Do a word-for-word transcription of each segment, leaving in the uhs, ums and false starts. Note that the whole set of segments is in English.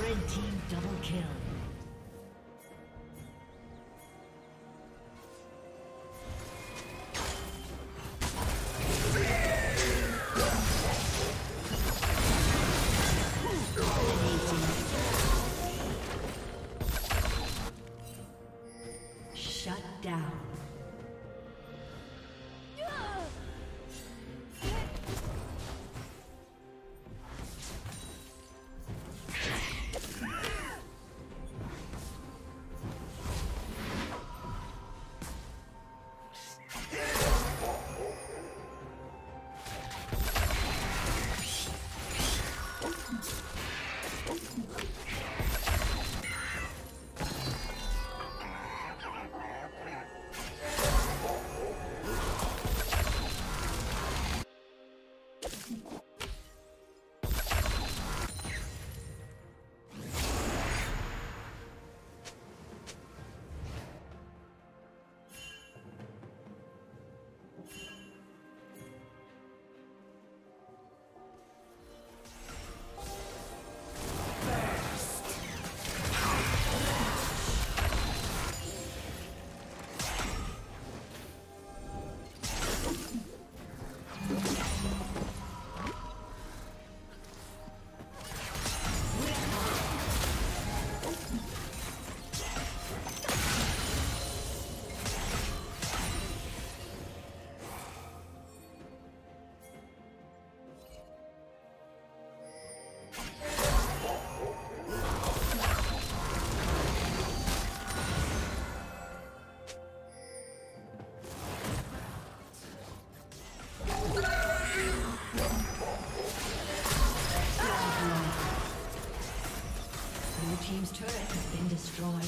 Red team double kill. Team's turret has been destroyed.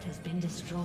turret has been destroyed.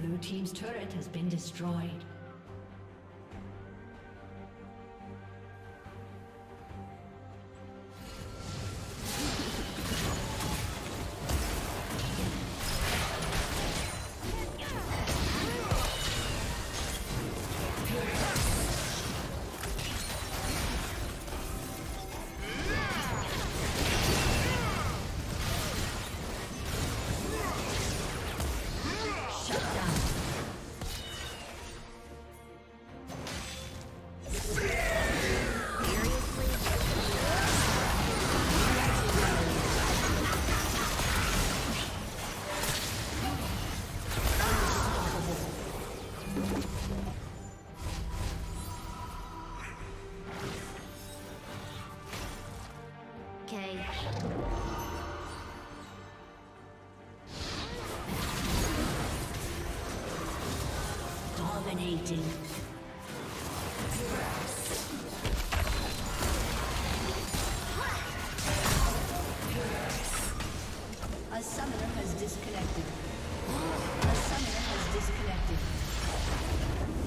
Blue team's turret has been destroyed. Dominating. A summoner has disconnected. A summoner has disconnected.